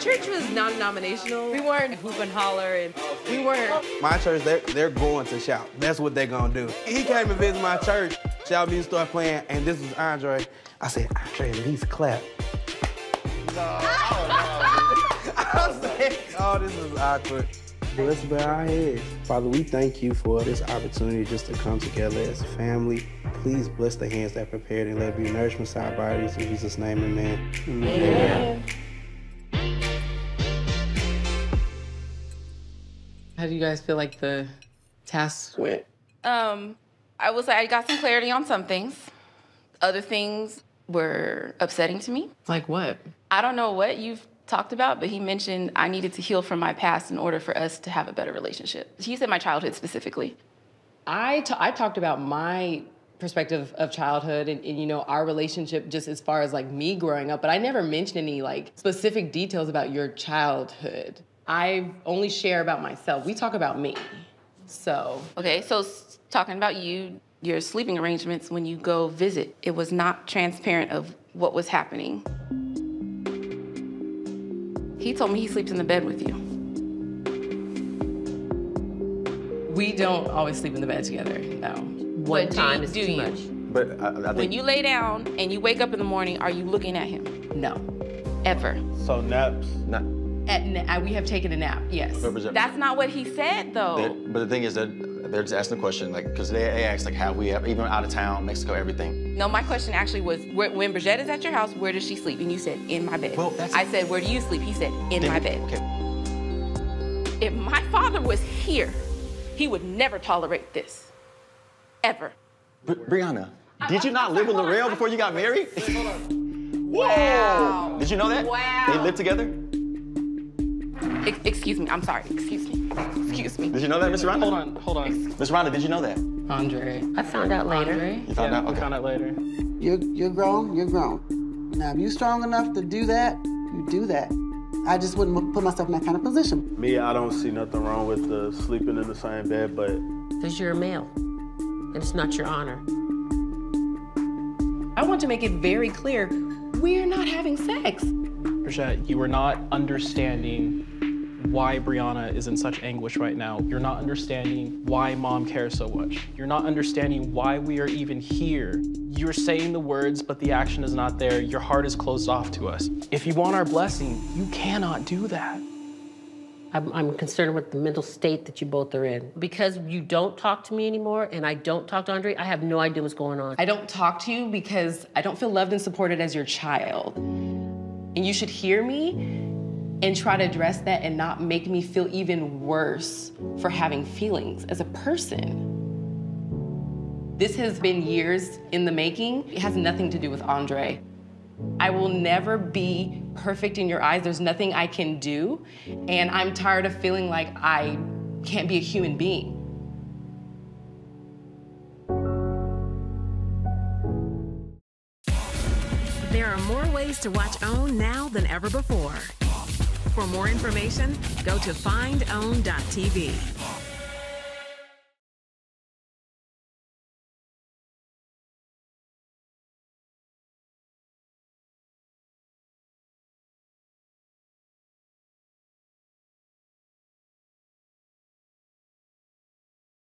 church was non-denominational. We weren't hoop and holler, and we weren't. My church, they're going to shout. That's what they're gonna do. He came and visited my church. Shout music started playing, and this was Andre. I said, Andre, at least clap. I said, oh, this is awkward. Let's bow our heads. Father, we thank you for this opportunity just to come together as a family. Please bless the hands that prepared and let it be nourishment to our bodies. In Jesus' name, amen. Amen. How do you guys feel like the task went? I was like, I got some clarity on some things. Other things were upsetting to me. Like what? I don't know what you've talked about, but he mentioned I needed to heal from my past in order for us to have a better relationship. He said my childhood specifically. I talked about my perspective of childhood and, you know, our relationship just as far as like me growing up, but I never mentioned any like specific details about your childhood. I only share about myself. We talk about me, so. Okay, so talking about you, your sleeping arrangements when you go visit, it was not transparent of what was happening. He told me he sleeps in the bed with you. We don't always sleep in the bed together, no. One time is too much. But I think when you lay down and you wake up in the morning, are you looking at him? No, ever. So naps? We have taken a nap, yes. That's not what he said, though. But the thing is that they're just asking the question, like, because they asked, like, have we, even out of town, Mexico, everything. No, my question actually was, when Brigitte is at your house, where does she sleep? And you said, in my bed. Well, that's I said, where do you sleep? He said, in my bed. Okay. If my father was here, he would never tolerate this, ever. Brianna, did you not live with Laurel before you got married? Hold on. Wow. Did you know that? Wow. They lived together? Excuse me, I'm sorry, excuse me. Excuse me. Did you know that, Ms. Rhonda? Hold on, hold on. Ms. Rhonda, did you know that? Andre. I found out later. Andre? You found out? Okay. I found out later. You're grown, you're grown. Now, if you're strong enough to do that, you do that. I just wouldn't put myself in that kind of position. Me, I don't see nothing wrong with sleeping in the same bed, but... Because you're a male, and it's not your honor. I want to make it very clear, we're not having sex. Prashant, you are not understanding why Brianna is in such anguish right now. You're not understanding why Mom cares so much. You're not understanding why we are even here. You're saying the words, but the action is not there. Your heart is closed off to us. If you want our blessing, you cannot do that. I'm concerned with the mental state that you both are in. Because you don't talk to me anymore, and I don't talk to Andre, I have no idea what's going on. I don't talk to you because I don't feel loved and supported as your child. And you should hear me and try to address that and not make me feel even worse for having feelings as a person. This has been years in the making. It has nothing to do with Andre. I will never be perfect in your eyes. There's nothing I can do. And I'm tired of feeling like I can't be a human being. There are more ways to watch OWN now than ever before. For more information, go to findown.tv.